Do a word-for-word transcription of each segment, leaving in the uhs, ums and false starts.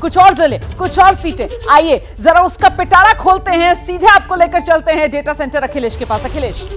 कुछ और जिले, कुछ और सीटें। आइए जरा उसका पिटारा खोलते हैं, सीधे आपको लेकर चलते हैं डेटा सेंटर अखिलेश के पास। अखिलेश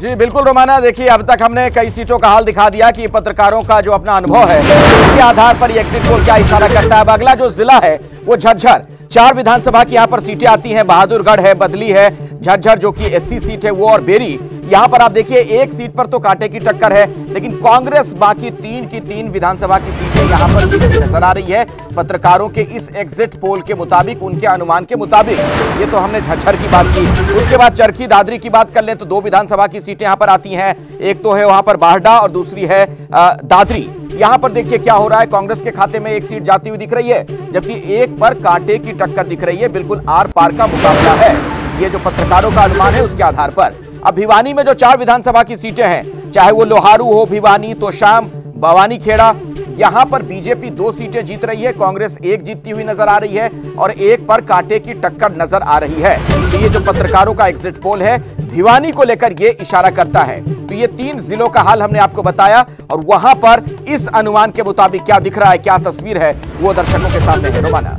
जी बिल्कुल रोमाना, देखिए अब तक हमने कई सीटों का हाल दिखा दिया कि पत्रकारों का जो अपना अनुभव है उसके आधार पर ये एग्जिट पोल क्या इशारा करता है। अब अगला जो जिला है वो झज्जर। चार विधानसभा की यहाँ पर सीटें आती हैं, बहादुरगढ़ है, बदली है, झज्जर जो कि एससी सीट है वो, और बेरी। यहाँ पर आप देखिए एक सीट पर तो कांटे की टक्कर है, लेकिन कांग्रेस बाकी तीन की तीन विधानसभा की सीटें यहाँ पर जीतती नजर आ रही है पत्रकारों के इस एग्जिट पोल के मुताबिक, उनके अनुमान के मुताबिक। ये तो हमने झज्जर की बात की, उसके बाद चरखी दादरी की बात कर लें तो दो विधानसभा की सीटें यहाँ पर आती हैं, एक तो है वहाँ पर बाहडा और दूसरी है दादरी। यहाँ पर देखिए क्या हो रहा है, कांग्रेस के खाते में एक सीट जाती हुई दिख रही है, जबकि एक पर कांटे की टक्कर दिख रही है, बिल्कुल आर पार का मुकाबला है। ये जो पत्रकारों का अनुमान है उसके आधार पर अब भिवानी में जो चार विधानसभा की सीटें हैं, चाहे वो लोहारू हो, भिवानी, तोशाम, भवानी खेड़ा, यहां पर बीजेपी दो सीटें जीत रही है, कांग्रेस एक जीतती हुई नजर आ रही है और एक पर कांटे की टक्कर नजर आ रही है। तो ये जो पत्रकारों का एग्जिट पोल है भिवानी को लेकर ये इशारा करता है। तो ये तीन जिलों का हाल हमने आपको बताया और वहां पर इस अनुमान के मुताबिक क्या दिख रहा है, क्या तस्वीर है, वो दर्शकों के सामने है रोमाना।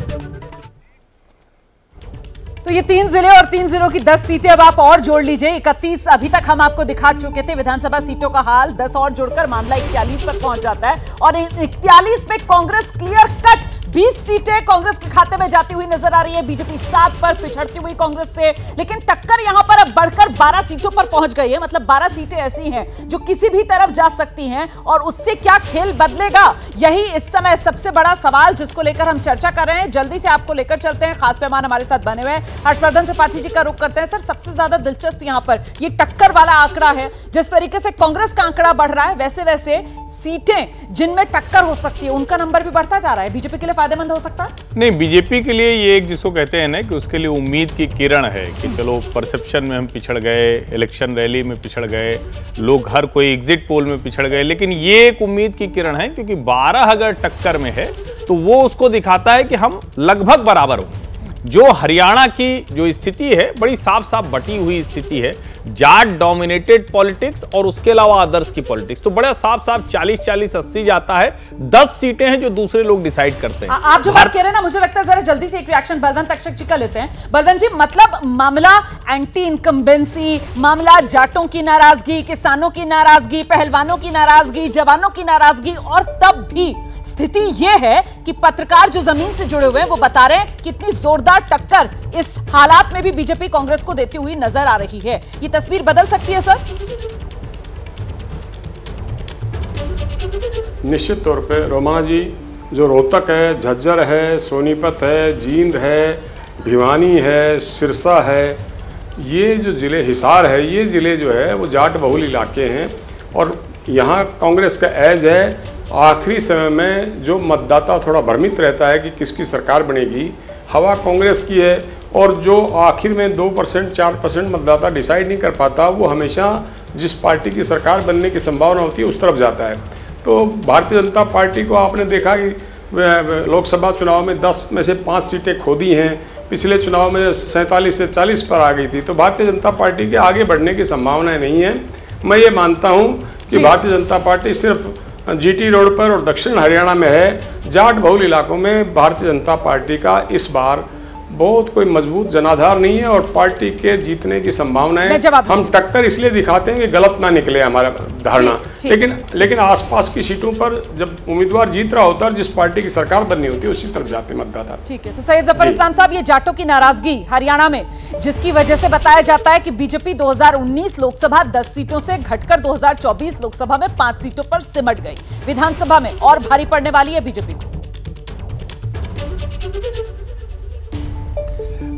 तो ये तीन जिले और तीन जिलों की दस सीटें अब आप और जोड़ लीजिए। इकतीस अभी तक हम आपको दिखा चुके थे विधानसभा सीटों का हाल, दस और जोड़कर मामला इकतालीस तक पहुंच जाता है और इकतालीस में कांग्रेस क्लियर कट बीस सीटें कांग्रेस के खाते में जाती हुई नजर आ रही है, बीजेपी सात पर पिछड़ती हुई कांग्रेस से। लेकिन टक्कर यहां पर अब बढ़कर बारह सीटों पर पहुंच गई है, मतलब बारह सीटें ऐसी हैं जो किसी भी तरफ जा सकती हैं और उससे क्या खेल बदलेगा, यही इस समय सबसे बड़ा सवाल जिसको लेकर हम चर्चा कर रहे हैं। जल्दी से आपको लेकर चलते हैं, खास मेहमान हमारे साथ बने हुए हैं, हर्षवर्धन त्रिपाठी जी का रुख करते हैं। सर सबसे ज्यादा दिलचस्प यहाँ पर ये टक्कर वाला आंकड़ा है, जिस तरीके से कांग्रेस का आंकड़ा बढ़ रहा है वैसे वैसे सीटें जिनमें टक्कर हो सकती है उनका नंबर भी बढ़ता जा रहा है, बीजेपी के लिए फायदेमंद हो सकता नहीं? बीजेपी के लिए ये एक जिसको कहते हैं ना कि उसके लिए उम्मीद की किरण है कि चलो परसेप्शन में हम पिछड़ गए, इलेक्शन रैली में पिछड़ गए, लोग हर कोई एग्जिट पोल में पिछड़ गए, लेकिन ये एक उम्मीद की किरण है क्योंकि बारह अगर टक्कर में है तो वो उसको दिखाता है कि हम लगभग बराबर हो। जो हरियाणा की जो स्थिति है बड़ी साफ साफ बटी हुई स्थिति है, जाट डोमिनेटेड पॉलिटिक्स और उसके अलावा अदर्स की पॉलिटिक्स, तो बड़ा साफ साफ चालीस चालीस अस्सी जाता है। दस सीटें हैं जो दूसरे लोग डिसाइड करते हैं। आ, आप जो बात कह रहे हैं ना, मुझे लगता है जरा जल्दी से एक रिएक्शन बलवंत तक्षक जी का लेते हैं। बलवंत जी, मतलब मामला एंटी इनकम्बेंसी, मामला जाटों की नाराजगी, किसानों की नाराजगी, पहलवानों की नाराजगी, जवानों की नाराजगी, और तब भी स्थिति यह है कि पत्रकार जो जमीन से जुड़े हुए हैं वो बता रहे हैं कितनी जोरदार टक्कर इस हालात में भी बीजेपी कांग्रेस को देती हुई नजर आ रही है। ये तस्वीर बदल सकती है सर? निश्चित तौर पे रोमा जी, जो रोहतक है, झज्जर है, सोनीपत है, जींद है, भिवानी है, सिरसा है, ये जो जिले, हिसार है, ये जिले जो है वो जाट बहुल इलाके हैं और यहाँ कांग्रेस का ऐज है। आखिरी समय में जो मतदाता थोड़ा भ्रमित रहता है कि किसकी सरकार बनेगी, हवा कांग्रेस की है और जो आखिर में दो परसेंट चार परसेंट मतदाता डिसाइड नहीं कर पाता, वो हमेशा जिस पार्टी की सरकार बनने की संभावना होती है उस तरफ जाता है। तो भारतीय जनता पार्टी को आपने देखा कि लोकसभा चुनाव में दस में से पाँच सीटें खो दी हैं, पिछले चुनाव में सैंतालीस से चालीस पर आ गई थी। तो भारतीय जनता पार्टी के आगे बढ़ने की संभावनाएँ नहीं है। मैं ये मानता हूँ कि भारतीय जनता पार्टी सिर्फ जीटी रोड पर और दक्षिण हरियाणा में है, जाट बहुल इलाकों में भारतीय जनता पार्टी का इस बार बहुत कोई मजबूत जनाधार नहीं है और पार्टी के जीतने की संभावनाएं हम टक्कर इसलिए दिखाते हैं कि गलत ना निकले हमारा धारणा, लेकिन लेकिन आसपास की सीटों पर जब उम्मीदवार जीत रहा होता है, जिस पार्टी की सरकार बननी होती है उसी तरफ जाते मतदाता। ठीक है, तो सैयद जफर इस्लाम साहब, ये जाटों की नाराजगी हरियाणा में जिसकी वजह से बताया जाता है कि बीजेपी दो हज़ार उन्नीस लोकसभा दस सीटों से घटकर दो हज़ार चौबीस लोकसभा में पांच सीटों पर सिमट गई, विधानसभा में और भारी पड़ने वाली है बीजेपी को।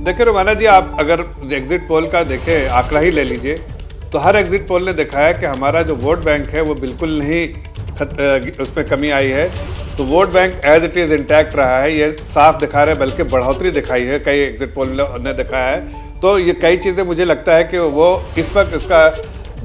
देखिए रोमाना जी, आप अगर एग्जिट पोल का देखें आंकड़ा ही ले लीजिए तो हर एग्जिट पोल ने दिखाया कि हमारा जो वोट बैंक है वो बिल्कुल नहीं खत, उसमें कमी आई है। तो vote bank as it is intact रहा है, ये साफ दिखा रहे हैं, बल्कि बढ़ोतरी दिखाई है कई एग्जिट पोल ने दिखाया है। तो ये कई चीज़ें मुझे लगता है कि वो इस वक्त उसका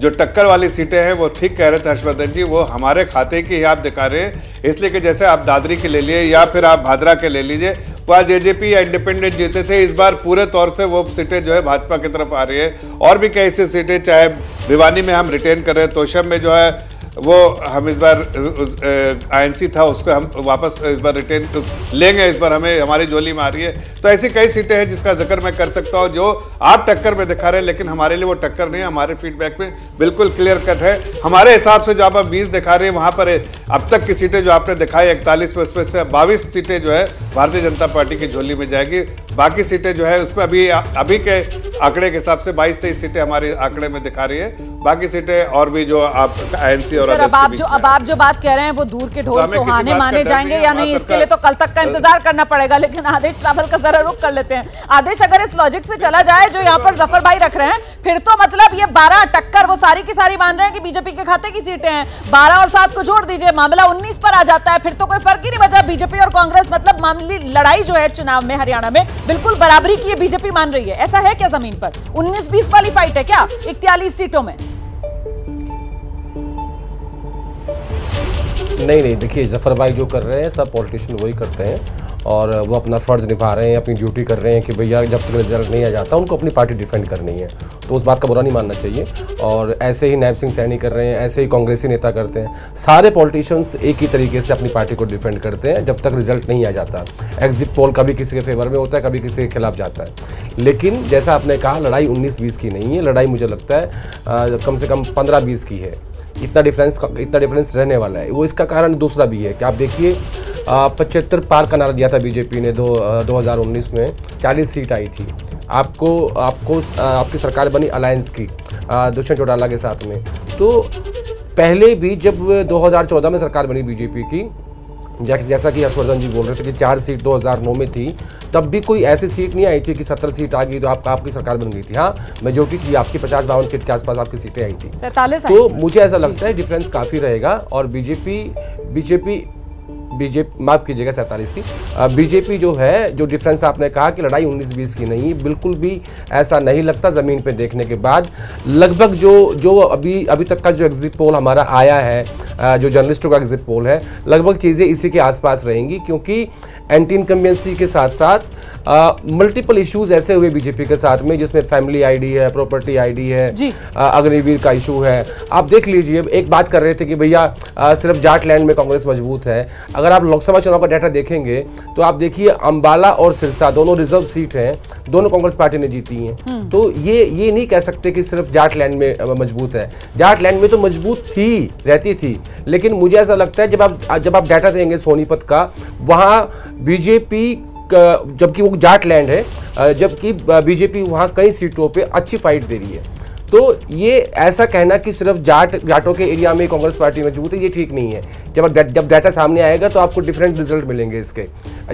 जो टक्कर वाली सीटें हैं वो ठीक कह रहे थे हर्षवर्धन जी, वो हमारे खाते की ही आप दिखा रहे हैं, इसलिए कि जैसे आप दादरी के ले लिए या फिर आप भादरा के ले लीजिए, वहाँ जेजेपी या इंडिपेंडेंट जीते थे, इस बार पूरे तौर से वो सीटें जो है भाजपा की तरफ आ रही है। और भी कई सी सीटें, चाहे भिवानी में हम रिटेन कर रहे हैं, तोशम में जो है वो हम इस बार आईएनसी था उसको हम वापस इस बार रिटेन लेंगे, इस बार हमें हमारी झोली में आ रही है। तो ऐसी कई सीटें हैं जिसका जिक्र मैं कर सकता हूँ, जो आप टक्कर में दिखा रहे हैं, लेकिन हमारे लिए वो टक्कर नहीं है। हमारे फीडबैक में बिल्कुल क्लियर कट है। हमारे हिसाब से जो आप बीस दिखा रहे हैं वहाँ पर अब तक की सीटें जो आपने दिखाई इकतालीस में, उसमें से बाईस सीटें जो है भारतीय जनता पार्टी की झोली में जाएगी। बाकी सीटें जो है उसमें अभी अभी के आंकड़े के हिसाब से बाईस तेईस सीटें हमारे आंकड़े में दिखा रही है। बाकी सीटें और भी जो आप आईएनसी और अब आप जो अब आप जो बात कह रहे हैं वो दूर के ढोल सुहाने माने जाएंगे या नहीं, इसके लिए तो कल तक का इंतजार करना पड़ेगा। लेकिन आदेश रावल का जरा रुख कर लेते हैं। आदेश, अगर इस लॉजिक से चला जाए जो यहाँ पर जफर भाई रख रहे हैं, फिर तो मतलब ये बारह टक्कर वो सारी की सारी मान रहे हैं कि बीजेपी के खाते की सीटें हैं। बारह और सात को जोड़ दीजिए, मामला उन्नीस पर आ जाता है। फिर तो कोई फर्क ही नहीं बचा बीजेपी और कांग्रेस, मतलब मामूली लड़ाई जो है चुनाव में हरियाणा में बिल्कुल बराबरी की ये बीजेपी मान रही है। ऐसा है क्या जमीन पर? उन्नीस बीस वाली फाइट है क्या इकतालीस सीटों में? नहीं नहीं, देखिए जफर भाई जो कर रहे हैं सब पॉलिटिशियन वही करते हैं और वो अपना फर्ज निभा रहे हैं, अपनी ड्यूटी कर रहे हैं कि भैया जब तक रिजल्ट नहीं आ जाता उनको अपनी पार्टी डिफेंड करनी है, तो उस बात का बुरा नहीं मानना चाहिए। और ऐसे ही नायब सिंह सैनी कर रहे हैं, ऐसे ही कांग्रेसी नेता करते हैं। सारे पॉलिटिशियंस एक ही तरीके से अपनी पार्टी को डिफेंड करते हैं जब तक रिजल्ट नहीं आ जाता। एग्जिट पोल कभी किसी के फेवर में होता है, कभी किसी के खिलाफ जाता है। लेकिन जैसा आपने कहा, लड़ाई उन्नीस बीस की नहीं है, लड़ाई मुझे लगता है कम से कम पंद्रह बीस की है। इतना डिफरेंस इतना डिफरेंस रहने वाला है। वो इसका कारण दूसरा भी है कि आप देखिए पचहत्तर पार का नारा दिया था बीजेपी ने दो दो हज़ार उन्नीस में, चालीस सीट आई थी। आपको आपको आपकी सरकार बनी अलायंस की दुष्यंत चौटाला के साथ में। तो पहले भी जब दो हज़ार चौदह में सरकार बनी बीजेपी की, जैसा कि हर्षवर्धन जी बोल रहे थे कि चार सीट दो हज़ार नौ में थी, तब भी कोई ऐसी सीट नहीं आई थी कि सत्तर सीट आ गई तो आप, आपकी सरकार बन गई थी। हाँ, मेजोरिटी थी आपकी, पचास बावन सीट के आसपास आपकी सीटें आई थी। तो मुझे ऐसा लगता है डिफरेंस काफ़ी रहेगा और बीजेपी बीजेपी बीजेपी माफ़ कीजिएगा सैंतालीस थी। बीजेपी जो है, जो डिफरेंस आपने कहा कि लड़ाई उन्नीस बीस की नहीं, बिल्कुल भी ऐसा नहीं लगता ज़मीन पे देखने के बाद। लगभग जो जो अभी अभी तक का जो एग्जिट पोल हमारा आया है, जो जर्नलिस्टों का एग्जिट पोल है, लगभग चीज़ें इसी के आसपास रहेंगी, क्योंकि एंटी इनकम्बेंसी के साथ साथ मल्टीपल इश्यूज ऐसे हुए बीजेपी के साथ में, जिसमें फैमिली आईडी है, प्रॉपर्टी आईडी है, अग्निवीर का इशू है। आप देख लीजिए, एक बात कर रहे थे कि भैया सिर्फ जाटलैंड में कांग्रेस मजबूत है। अगर आप लोकसभा चुनाव का डाटा देखेंगे तो आप देखिए अंबाला और सिरसा दोनों रिजर्व सीट हैं, दोनों कांग्रेस पार्टी ने जीती हैं। तो ये ये नहीं कह सकते कि सिर्फ जाटलैंड में मजबूत है। जाटलैंड में तो मजबूत थी, रहती थी, लेकिन मुझे ऐसा लगता है जब आप जब आप डाटा देंगे सोनीपत का, वहाँ बीजेपी, जबकि वो जाटलैंड है, जबकि बीजेपी वहाँ कई सीटों पर अच्छी फाइट दे रही है। तो ये ऐसा कहना कि सिर्फ जाट जाटों के एरिया में कांग्रेस पार्टी मजबूत है, ये ठीक नहीं है। जब जब डाटा सामने आएगा तो आपको डिफरेंट रिजल्ट मिलेंगे इसके।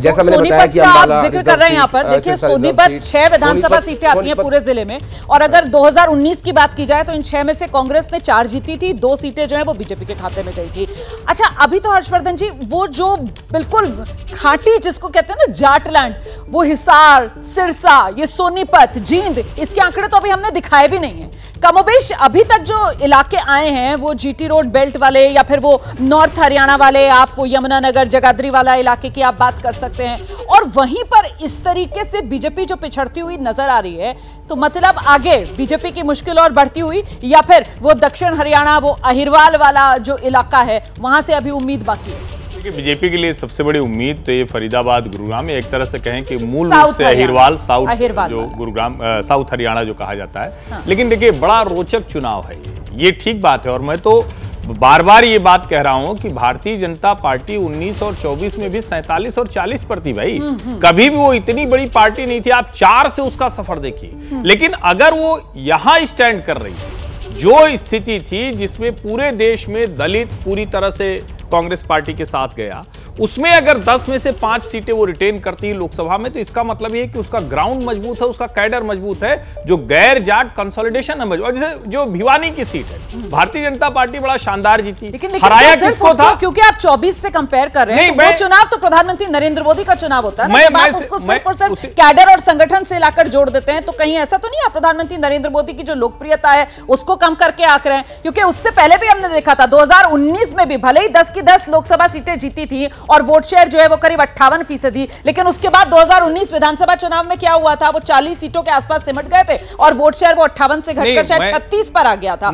जैसा मैंने बताया कि आप जिक्र कर रहे हैं यहाँ पर, देखिए सोनीपत छह विधानसभा सीटें आती हैं पूरे जिले में, और अगर दो हज़ार उन्नीस की बात की जाए तो इन छह में से कांग्रेस ने चार जीती थी, दो सीटें जो है वो बीजेपी के खाते में गई थी। अच्छा, अभी तो हर्षवर्धन जी, वो जो बिल्कुल खाटी जिसको कहते हैं ना जाटलैंड, वो हिसार, सिरसा, ये सोनीपत, जींद, इसके आंकड़े तो अभी हमने दिखाए भी नहीं है। कमोबेश अभी तक जो इलाके आए हैं वो जीटी रोड बेल्ट वाले या फिर वो नॉर्थ हरियाणा वाले, आप वो यमुनानगर जगाधरी वाला इलाके की आप बात कर सकते हैं। और वहीं पर इस तरीके से बीजेपी जो पिछड़ती हुई नजर आ रही है, तो मतलब आगे बीजेपी की मुश्किल और बढ़ती हुई, या फिर वो दक्षिण हरियाणा, वो अहिरवाल वाला जो इलाका है, वहां से अभी उम्मीद बाकी है। देखिए बीजेपी के लिए सबसे बड़ी उम्मीद तो ये फरीदाबाद, गुरुग्राम, एक तरह से कहें कि मूल रूप से अहिरवाल, साउथ जो गुरुग्राम, साउथ हरियाणा जो कहा जाता है। हाँ। लेकिन देखिए बड़ा रोचक चुनाव है ये, ये ठीक बात है। और मैं तो बार बार ये बात कह रहा हूं कि भारतीय जनता पार्टी उन्नीस और चौबीस में भी सैंतालीस और चालीस पर थी भाई, कभी भी वो इतनी बड़ी पार्टी नहीं थी। आप चार से उसका सफर देखिए। लेकिन अगर वो यहां स्टैंड कर रही है, जो स्थिति थी जिसमें पूरे देश में दलित पूरी तरह से कांग्रेस पार्टी के साथ गया, उसमें अगर दस में से पांच सीटें वो रिटेन करती है लोकसभा में, तो इसका मतलब ये कि उसका ग्राउंड मजबूत है, उसका कैडर मजबूत है, जो गैर जाट कंसोलिडेशन है मजबूत। जैसे जो भिवानी की सीट है, भारतीय जनता पार्टी बड़ा शानदार जीती, लेकिन हराया किसको था? क्योंकि आप चौबीस से कंपेयर कर रहे हैं, वो चुनाव तो प्रधानमंत्री नरेंद्र मोदी का चुनाव होता है, आप उसको सिर्फ और सिर्फ कैडर और संगठन से लाकर जोड़ देते हैं। तो कहीं ऐसा तो नहीं आप प्रधानमंत्री नरेंद्र मोदी की जो लोकप्रियता है उसको कम करके आंक रहे हैं? क्योंकि उससे पहले भी हमने देखा था दो हज़ार उन्नीस में भी, भले ही दस की दस लोकसभा सीटें जीती थी और वोट शेयर जो है वो करीब अट्ठावन फीसदी, लेकिन उसके बाद दो हज़ार उन्नीस विधानसभा चुनाव में क्या हुआ था, वो चालीस सीटों के आसपास सिमट गए थे और वोट शेयर वो अट्ठावन से घटकर शायद छत्तीस पर आ गया था।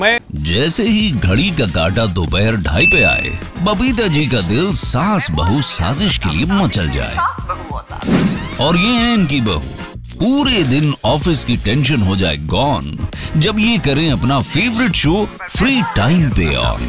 जैसे ही घड़ी का काटा दोपहर ढाई पे आए, बबीता जी का दिल सास बहू साजिश के लिए मचल जाए। और ये है इनकी बहू, पूरे दिन ऑफिस की टेंशन हो जाए गॉन जब ये करें अपना फेवरेट शो फ्री टाइम पे ऑन।